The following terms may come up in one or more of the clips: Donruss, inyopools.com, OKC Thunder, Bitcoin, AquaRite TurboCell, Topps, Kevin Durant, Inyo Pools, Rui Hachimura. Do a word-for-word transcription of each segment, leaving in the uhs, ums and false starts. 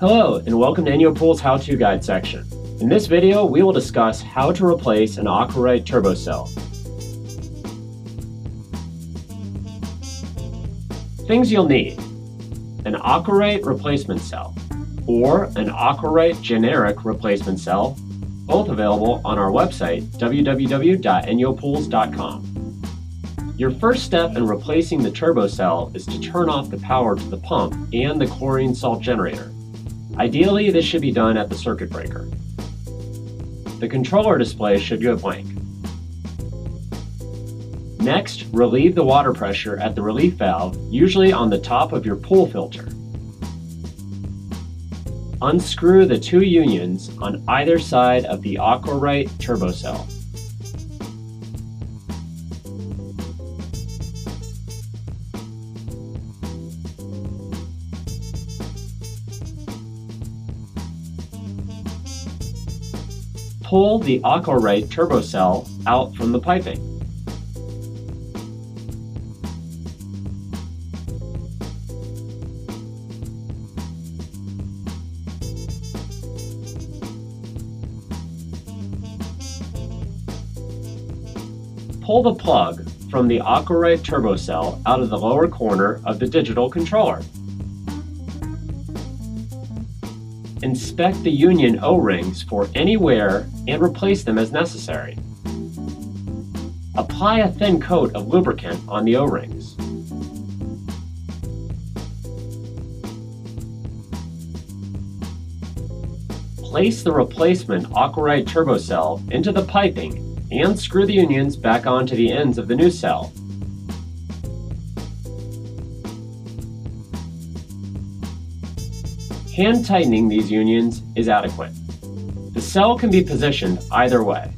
Hello, and welcome to Inyo Pools how-to guide section. In this video, we will discuss how to replace an AquaRite TurboCell. Things you'll need: an AquaRite replacement cell, or an AquaRite generic replacement cell, both available on our website, w w w dot inyo pools dot com. Your first step in replacing the TurboCell is to turn off the power to the pump and the chlorine salt generator. Ideally, this should be done at the circuit breaker. The controller display should go blank. Next, relieve the water pressure at the relief valve, usually on the top of your pool filter. Unscrew the two unions on either side of the AquaRite TurboCell. Pull the AquaRite TurboCell out from the piping. Pull the plug from the AquaRite TurboCell out of the lower corner of the digital controller. Inspect the union O-rings for any wear and replace them as necessary. Apply a thin coat of lubricant on the O-rings. Place the replacement AquaRite TurboCell into the piping and screw the unions back onto the ends of the new cell. Hand tightening these unions is adequate. The cell can be positioned either way.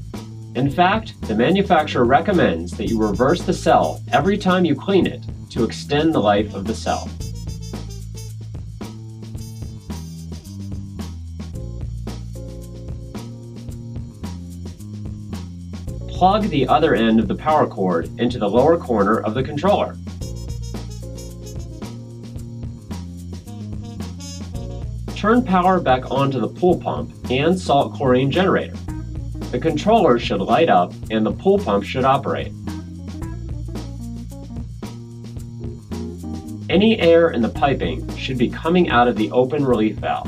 In fact, the manufacturer recommends that you reverse the cell every time you clean it to extend the life of the cell. Plug the other end of the power cord into the lower corner of the controller. Turn power back onto the pool pump and salt chlorine generator. The controller should light up and the pool pump should operate. Any air in the piping should be coming out of the open relief valve.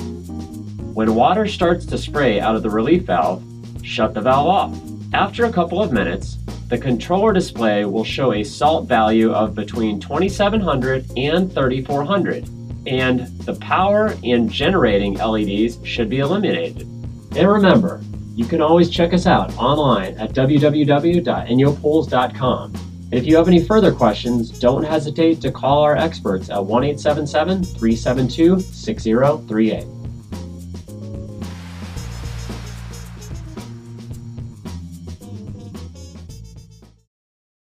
When water starts to spray out of the relief valve, shut the valve off. After a couple of minutes, the controller display will show a salt value of between twenty-seven hundred and thirty-four hundred. And the power and generating L E Ds should be eliminated. And remember, you can always check us out online at w w w dot inyo pools dot com. And if you have any further questions, don't hesitate to call our experts at one eight seven seven, three seven two, six zero three eight.